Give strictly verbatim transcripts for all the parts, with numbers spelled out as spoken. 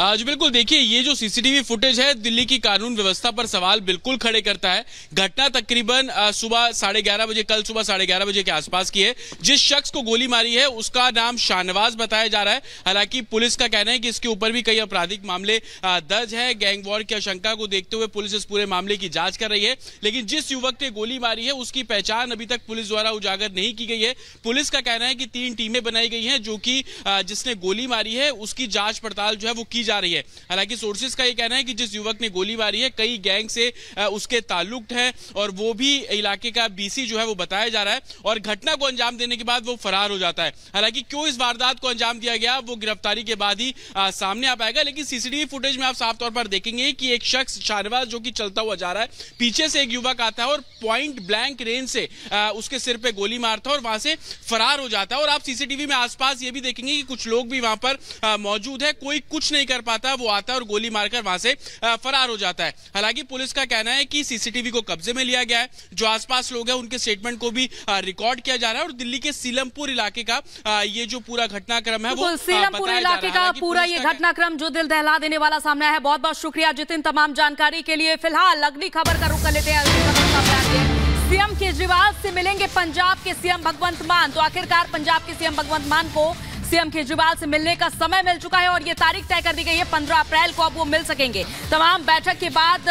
आज बिल्कुल देखिए, ये जो सीसीटीवी फुटेज है दिल्ली की कानून व्यवस्था पर सवाल बिल्कुल खड़े करता है। घटना तकरीबन सुबह साढ़े ग्यारह बजे कल सुबह साढ़े ग्यारह बजे के आसपास की है। जिस शख्स को गोली मारी है उसका नाम शाहनवाज बताया जा रहा है। हालांकि पुलिस का कहना है कि इसके ऊपर भी कई आपराधिक मामले दर्ज है। गैंग वॉर की आशंका को देखते हुए पुलिस इस पूरे मामले की जांच कर रही है। लेकिन जिस युवक ने गोली मारी है उसकी पहचान अभी तक पुलिस द्वारा उजागर नहीं की गई है। पुलिस का कहना है कि तीन टीमें बनाई गई हैं, जो कि जिसने गोली मारी है उसकी जांच पड़ताल जो है वो की जा रही है। हालांकि सोर्सेज का ये कहना है कि जिस युवक ने गोली मारी है कई गैंग से उसके ताल्लुक है और वो भी इलाके का बीसी जो है वो बताया जा रहा है और घटना को अंजाम देने के बाद वो फरार हो जाता है। हालांकि क्यों इस वारदात को अंजाम दिया गया वो गिरफ्तारी के बाद ही आ, सामने आ पाएगा। लेकिन सीसीटीवी फुटेज में आप साफ तौर पर देखेंगे कि एक शख्स शाहनवाज जो कि चलता हुआ जा रहा है, पीछे से एक युवक आता है और पॉइंट ब्लैंक रेंज से आ, उसके सिर पे गोली मारता है और वहां से फरार हो जाता है। और आप सीसीटीवी में आसपास ये भी देखेंगे कि कुछ लोग भी वहां पर आ, मौजूद है। कोई कुछ नहीं कर पाता, वो आता है और गोली मारकर वहां से आ, फरार हो जाता है। हालांकि पुलिस का कहना है कि सीसीटीवी को कब्जे में लिया गया है, जो आसपास लोग हैं उनके स्टेटमेंट को भी रिकॉर्ड किया जा रहा है और दिल्ली के सीलमपुर इलाके का आ, ये जो पूरा घटनाक्रम है वो सीलमपुर इलाके का पूरा ये घटनाक्रम जो दिल दहला देने वाला सामने है। बहुत बहुत शुक्रिया जितिन तमाम जानकारी के लिए। फिलहाल अगली खबर का रुख कर लेते हैं। सीएम केजरीवाल से मिलेंगे पंजाब के सीएम भगवंत मान। तो आखिरकार पंजाब के सीएम भगवंत मान को सीएम केजरीवाल से मिलने का समय मिल चुका है और ये तारीख तय कर दी गई है पंद्रह अप्रैल को अब वो मिल सकेंगे। तमाम बैठक के बाद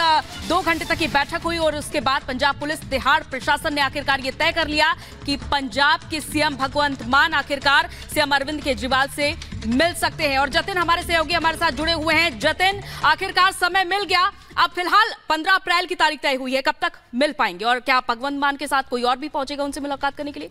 दो घंटे तक की बैठक हुई और उसके बाद पंजाब पुलिस तिहाड़ प्रशासन ने आखिरकार ये तय कर लिया कि पंजाब के सीएम भगवंत मान आखिरकार सीएम अरविंद केजरीवाल से मिल सकते हैं। और जतिन हमारे सहयोगी हमारे साथ जुड़े हुए हैं। जतिन, आखिरकार समय मिल गया, अब फिलहाल पंद्रह अप्रैल की तारीख तय हुई है, कब तक मिल पाएंगे और क्या भगवंत मान के साथ कोई और भी पहुंचेगा उनसे मुलाकात करने के लिए?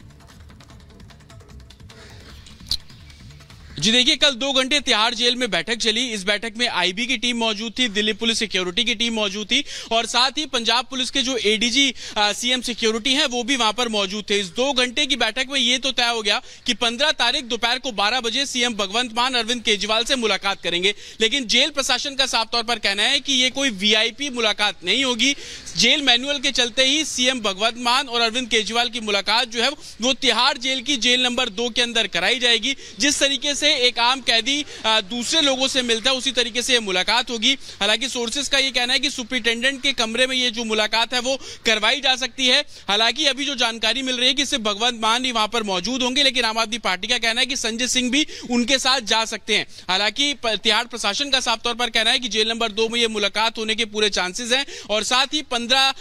जी देखिए, कल दो घंटे तिहाड़ जेल में बैठक चली। इस बैठक में आईबी की टीम मौजूद थी, दिल्ली पुलिस सिक्योरिटी की टीम मौजूद थी और साथ ही पंजाब पुलिस के जो एडीजी सीएम सिक्योरिटी हैं वो भी वहां पर मौजूद थे। इस दो घंटे की बैठक में ये तो तय हो गया कि पंद्रह तारीख दोपहर को बारह बजे सीएम भगवंत मान अरविंद केजरीवाल से मुलाकात करेंगे। लेकिन जेल प्रशासन का साफ तौर पर कहना है कि ये कोई वीआईपी मुलाकात नहीं होगी। जेल मैनुअल के चलते ही सीएम भगवंत मान और अरविंद केजरीवाल की मुलाकात जो है वो तिहाड़ जेल की जेल नंबर दो के अंदर कराई जाएगी। जिस तरीके से एक आम कैदी दूसरे लोगों से मिलता है उसी तरीके से यह मुलाकात होगी। हालांकि सोर्सेज का यह कहना है कि सुपरिटेंडेंट के कमरे में यह जो मुलाकात है वो करवाई जा सकती है। हालांकि अभी जो जानकारी मिल रही है कि सिर्फ भगवंत मान ही वहां पर मौजूद होंगे, लेकिन आम आदमी पार्टी का कहना है कि संजय सिंह भी उनके साथ जा सकते हैं। हालांकि तिहाड़ प्रशासन का साफ तौर पर कहना है कि जेल नंबर दो में यह मुलाकात होने के पूरे चांसेस हैं और साथ ही पंद्रह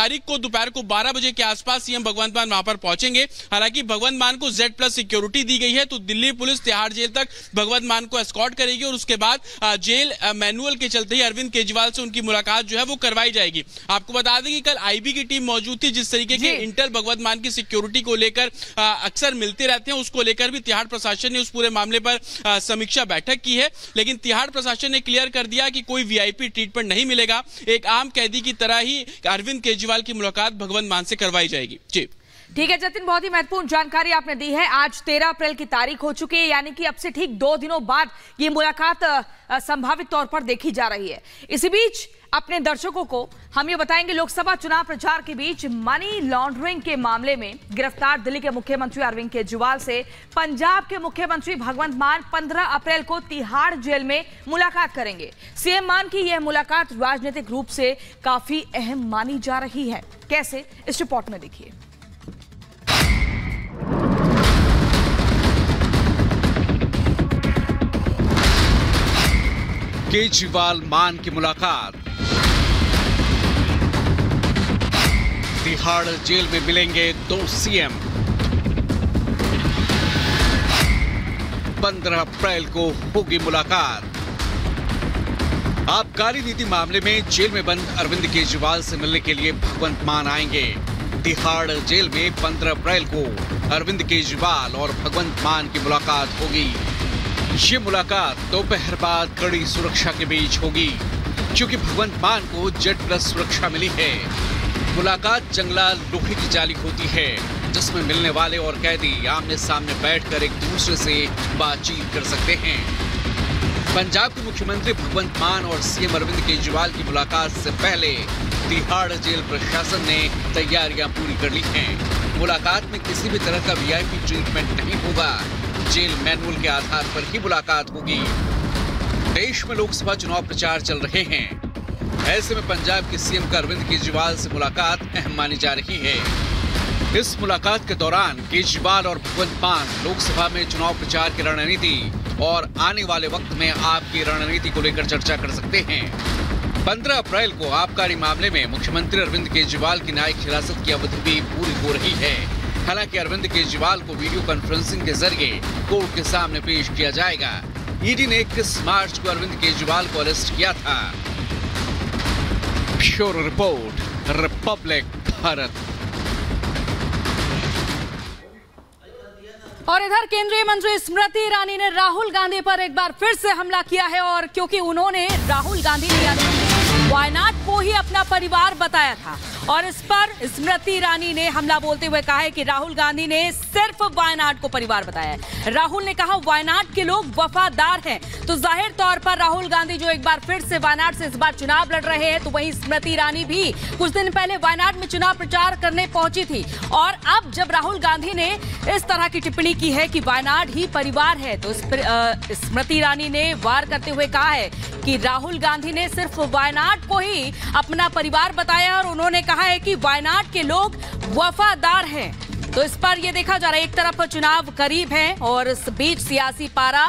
तारीख को दोपहर को बारह बजे के आसपास सीएम भगवंत मान वहां पर पहुंचेंगे। हालांकि भगवंत मान को जेड प्लस सिक्योरिटी दी गई है, तो दिल्ली पुलिस तिहाड़ जेल तक भगवंत मान को एस्कॉर्ट करेगी और उसके बाद जेल मैनुअल के चलते ही अरविंद केजरीवाल से उनकी मुलाकात जो है वो करवाई जाएगी। आपको बता दें कि कल आईबी की टीम मौजूद थी। जिस तरीके के इंटेल भगवंत मान की सिक्योरिटी को लेकर अक्सर मिलते रहते हैं, उसको लेकर भी तिहाड़ प्रशासन ने उस पूरे मामले पर समीक्षा बैठक की है। लेकिन तिहाड़ प्रशासन ने क्लियर कर दिया कि कोई वीआईपी ट्रीटमेंट नहीं मिलेगा, एक आम कैदी की तरह ही अरविंद केजरीवाल की मुलाकात भगवंत मान से करवाई जाएगी। जी ठीक है जतिन, बहुत ही महत्वपूर्ण जानकारी आपने दी है। आज तेरह अप्रैल की तारीख हो चुकी है, यानी कि अब से ठीक दो दिनों बाद ये मुलाकात संभावित तौर पर देखी जा रही है। इसी बीच अपने दर्शकों को हम ये बताएंगे, लोकसभा चुनाव प्रचार के बीच मनी लॉन्ड्रिंग के मामले में गिरफ्तार दिल्ली के मुख्यमंत्री अरविंद केजरीवाल से पंजाब के मुख्यमंत्री भगवंत मान पंद्रह अप्रैल को तिहाड़ जेल में मुलाकात करेंगे। सीएम मान की यह मुलाकात राजनीतिक रूप से काफी अहम मानी जा रही है। कैसे, इस रिपोर्ट में देखिए। केजरीवाल मान की मुलाकात, तिहाड़ जेल में मिलेंगे दो सीएम। पंद्रह अप्रैल को होगी मुलाकात। आबकारी नीति मामले में जेल में बंद अरविंद केजरीवाल से मिलने के लिए भगवंत मान आएंगे। तिहाड़ जेल में पंद्रह अप्रैल को अरविंद केजरीवाल और भगवंत मान की मुलाकात होगी। ये मुलाकात दोपहर बाद कड़ी सुरक्षा के बीच होगी, क्योंकि भगवंत मान को जेड प्लस सुरक्षा मिली है। मुलाकात जंगलाल लोहे की जाली होती है, जिसमें मिलने वाले और कैदी आमने सामने बैठकर एक दूसरे से बातचीत कर सकते हैं। पंजाब के मुख्यमंत्री भगवंत मान और सीएम अरविंद केजरीवाल की मुलाकात से पहले तिहाड़ जेल प्रशासन ने तैयारियां पूरी कर ली हैं। मुलाकात में किसी भी तरह का वीआईपी ट्रीटमेंट नहीं होगा, जेल मैनुअल के आधार पर ही मुलाकात होगी। प्रदेश में लोकसभा चुनाव प्रचार चल रहे हैं। ऐसे में पंजाब के सीएम का अरविंद केजरीवाल से मुलाकात अहम मानी जा रही है। इस मुलाकात के दौरान केजरीवाल और भगवंत मान लोकसभा में चुनाव प्रचार की रणनीति और आने वाले वक्त में आपकी रणनीति को लेकर चर्चा कर सकते हैं। पंद्रह अप्रैल को आबकारी मामले में मुख्यमंत्री अरविंद केजरीवाल की न्यायिक हिरासत की अवधि भी पूरी हो रही है। हालांकि अरविंद केजरीवाल को वीडियो कॉन्फ्रेंसिंग के जरिए कोर्ट के सामने पेश किया जाएगा। ईडी ने इक्कीस मार्च को अरविंद केजरीवाल को अरेस्ट किया था। Bureau report, Republic Bharat. और इधर केंद्रीय मंत्री स्मृति ईरानी ने राहुल गांधी पर एक बार फिर से हमला किया है, और क्योंकि उन्होंने राहुल गांधी ने वायनाड को ही अपना परिवार बताया था, और इस पर स्मृति ईरानी ने हमला बोलते हुए कहा है कि राहुल गांधी ने सिर्फ वायनाड को परिवार बताया है। राहुल ने कहा वायनाड के लोग वफादार हैं, तो जाहिर तौर पर राहुल गांधी जो एक बार फिर से वायनाड से इस बार चुनाव लड़ रहे हैं, तो वहीं स्मृति ईरानी भी कुछ दिन पहले वायनाड में चुनाव प्रचार करने पहुंची थी, और अब जब राहुल गांधी ने इस तरह की टिप्पणी की है कि वायनाड ही परिवार है, तो स्मृति ईरानी ने वार करते हुए कहा है कि राहुल गांधी ने सिर्फ वायनाड को ही अपना परिवार बताया, और उन्होंने कहा है कि वायनाड के लोग वफादार हैं। तो इस पर यह देखा जा रहा है, एक तरफ चुनाव करीब है और इस बीच सियासी पारा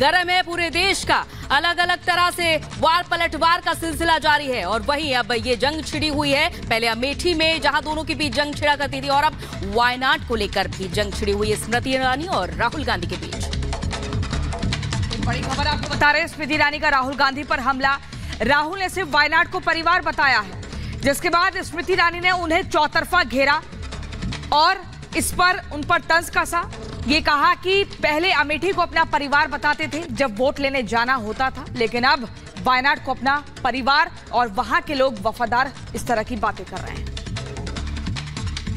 गर्म है पूरे देश का। अलग अलग तरह से वार पलटवार का सिलसिला जारी है, और वहीं अब ये जंग छिड़ी हुई है। पहले अमेठी में जहां दोनों के बीच जंग छिड़ा करती थी, और अब वायनाड को लेकर भी जंग छिड़ी हुई है स्मृति ईरानी और राहुल गांधी के बीच। बड़ी खबर आपको बता रहे हैं, स्मृति ईरानी का राहुल गांधी पर हमला। राहुल ने सिर्फ वायनाड को परिवार बताया है, जिसके बाद स्मृति ईरानी ने उन्हें चौतरफा घेरा और इस पर उन पर तंज कसा। ये कहा कि पहले अमेठी को अपना परिवार बताते थे जब वोट लेने जाना होता था, लेकिन अब वायनाड को अपना परिवार और वहां के लोग वफादार, इस तरह की बातें कर रहे हैं।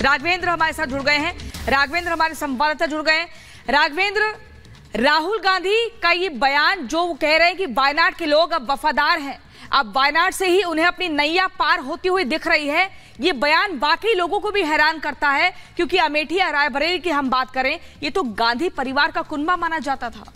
राघवेंद्र हमारे साथ जुड़ गए हैं, राघवेंद्र हमारे संवाददाता जुड़ गए हैं। राघवेंद्र, राहुल गांधी का ये बयान जो वो कह रहे हैं कि वायनाड के लोग अब वफादार हैं, अब वायनाड से ही उन्हें अपनी नैया पार होती हुई दिख रही है, ये बयान बाकी लोगों को भी हैरान करता है, क्योंकि अमेठी या रायबरेली की हम बात करें, ये तो गांधी परिवार का कुनबा माना जाता था।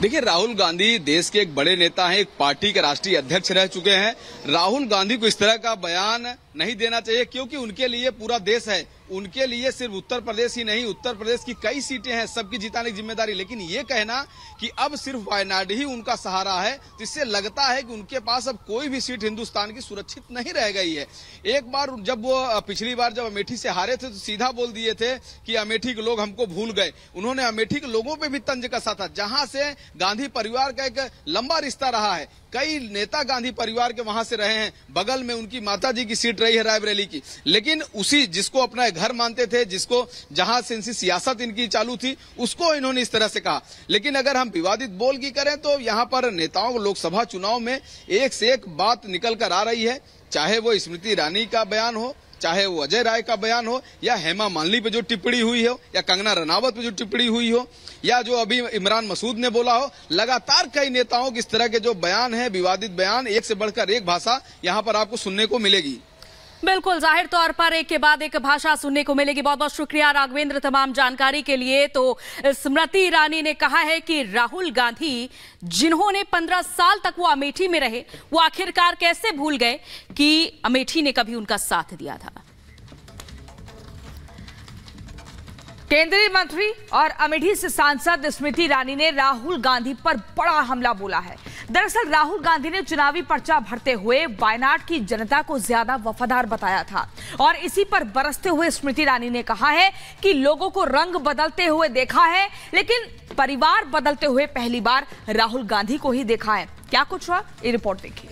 देखिए, राहुल गांधी देश के एक बड़े नेता हैं, एक पार्टी के राष्ट्रीय अध्यक्ष रह चुके हैं। राहुल गांधी को इस तरह का बयान नहीं देना चाहिए, क्योंकि उनके लिए पूरा देश है। उनके लिए सिर्फ उत्तर प्रदेश ही नहीं, उत्तर प्रदेश की कई सीटें हैं, सबकी जिताने की जिम्मेदारी। लेकिन ये कहना कि अब सिर्फ वायनाड ही उनका सहारा है, तो इससे लगता है कि उनके पास अब कोई भी सीट हिंदुस्तान की सुरक्षित नहीं रह गई है। एक बार जब वो पिछली बार जब अमेठी से हारे थे, तो सीधा बोल दिए थे कि अमेठी के लोग हमको भूल गए। उन्होंने अमेठी के लोगों पर भी तंज कसा था, जहां से गांधी परिवार का एक लंबा रिश्ता रहा है। कई नेता गांधी परिवार के वहां से रहे हैं, बगल में उनकी माताजी की सीट रही है रायबरेली की। लेकिन उसी जिसको अपना घर मानते थे, जिसको जहां से इनकी सियासत इनकी चालू थी, उसको इन्होंने इस तरह से कहा। लेकिन अगर हम विवादित बोल की करें तो यहां पर नेताओं को लोकसभा चुनाव में एक से एक बात निकल कर आ रही है, चाहे वो स्मृति ईरानी का बयान हो, चाहे वो अजय राय का बयान हो, या हेमा मालिनी पे जो टिप्पणी हुई हो, या कंगना रनावत पे जो टिप्पणी हुई हो, या जो अभी इमरान मसूद ने बोला हो। लगातार कई नेताओं की इस तरह के जो बयान है, विवादित बयान, एक से बढ़कर एक भाषा यहाँ पर आपको सुनने को मिलेगी। बिल्कुल, जाहिर तौर पर एक के बाद एक भाषा सुनने को मिलेगी। बहुत बहुत शुक्रिया राघवेंद्र तमाम जानकारी के लिए। तो स्मृति ईरानी ने कहा है कि राहुल गांधी जिन्होंने पंद्रह साल तक वो अमेठी में रहे, वो आखिरकार कैसे भूल गए कि अमेठी ने कभी उनका साथ दिया था। केंद्रीय मंत्री और अमेठी से सांसद स्मृति ईरानी ने राहुल गांधी पर बड़ा हमला बोला है। दरअसल राहुल गांधी ने चुनावी पर्चा भरते हुए वायनाड की जनता को ज्यादा वफादार बताया था, और इसी पर बरसते हुए स्मृति ईरानी ने कहा है कि लोगों को रंग बदलते हुए देखा है, लेकिन परिवार बदलते हुए पहली बार राहुल गांधी को ही देखा है। क्या कुछ हुआ, ये रिपोर्ट देखिए।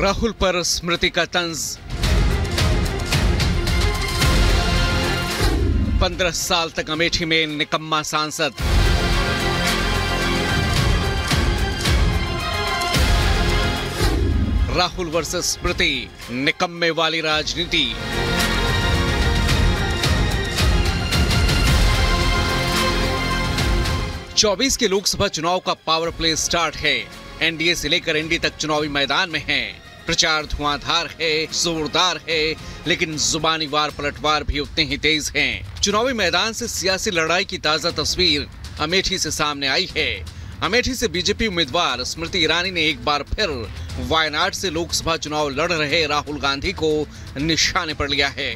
राहुल पर स्मृति का तंज। पंद्रह साल तक अमेठी में निकम्मा सांसद। राहुल वर्सेस स्मृति, निकम्मे वाली राजनीति। चौबीस के लोकसभा चुनाव का पावर प्ले स्टार्ट है। एनडीए से लेकर एनडी तक चुनावी मैदान में हैं। प्रचार धुआंधार है, जोरदार है, लेकिन जुबानी वार पलटवार भी उतने ही तेज हैं। चुनावी मैदान से सियासी लड़ाई की ताजा तस्वीर अमेठी से सामने आई है। अमेठी से बीजेपी उम्मीदवार स्मृति ईरानी ने एक बार फिर वायनाड से लोकसभा चुनाव लड़ रहे राहुल गांधी को निशाने पर लिया है।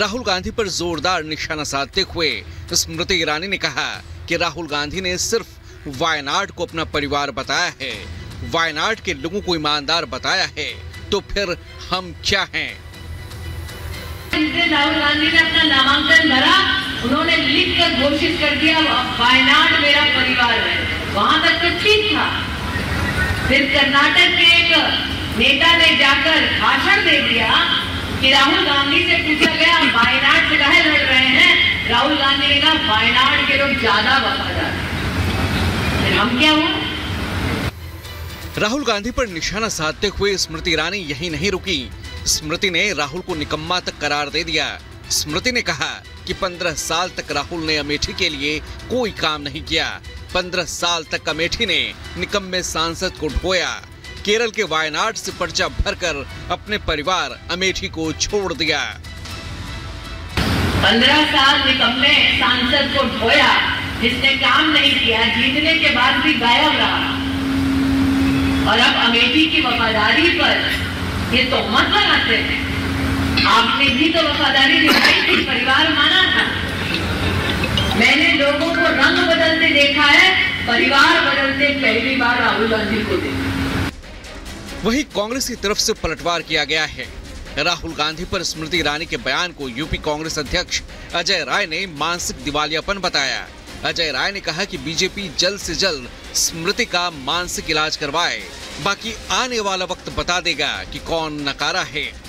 राहुल गांधी पर जोरदार निशाना साधते हुए स्मृति ईरानी ने कहा कि राहुल गांधी ने सिर्फ वायनाड को अपना परिवार बताया है, वायनाड के लोगों को ईमानदार बताया है, तो फिर हम क्या हैं? राहुल गांधी ने अपना नामांकन भरा, उन्होंने लिखकर घोषित कर दिया वायनाड मेरा परिवार है। वहां तक तो ठीक था, फिर कर्नाटक के एक नेता ने जाकर भाषण दे दिया कि राहुल गांधी से पूछा गया वायनाड से काहे लड़ रहे हैं, राहुल गांधी ने कहा वायनाड के लोग ज्यादा वफादार हैं। हम क्या हुए? राहुल गांधी पर निशाना साधते हुए स्मृति ईरानी यही नहीं रुकी। स्मृति ने राहुल को निकम्मा तक करार दे दिया। स्मृति ने कहा कि पंद्रह साल तक राहुल ने अमेठी के लिए कोई काम नहीं किया। पंद्रह साल तक अमेठी ने निकम्मे सांसद को ढोया। केरल के वायनाड से पर्चा भरकर अपने परिवार अमेठी को छोड़ दिया। पंद्रह साल निकम्मे सांसद को ढोया, जिसने काम नहीं किया, जीतने के बाद भी गायब रहा। और अब अमेठी की वफादारी पर ये तो मत बनाते हैं। आपने भी तो वफादारी दिखाई थी, परिवार माना था। मैंने लोगों को रंग बदलते देखा है, परिवार बदलते पहली बार राहुल गांधी को देखा। वहीं कांग्रेस की तरफ से पलटवार किया गया है। राहुल गांधी पर स्मृति ईरानी के बयान को यूपी कांग्रेस अध्यक्ष अजय राय ने मानसिक दिवालियापन बताया। अजय राय ने कहा कि बीजेपी जल्द से जल्द स्मृति का मानसिक इलाज करवाए, बाकी आने वाला वक्त बता देगा कि कौन नकारा है।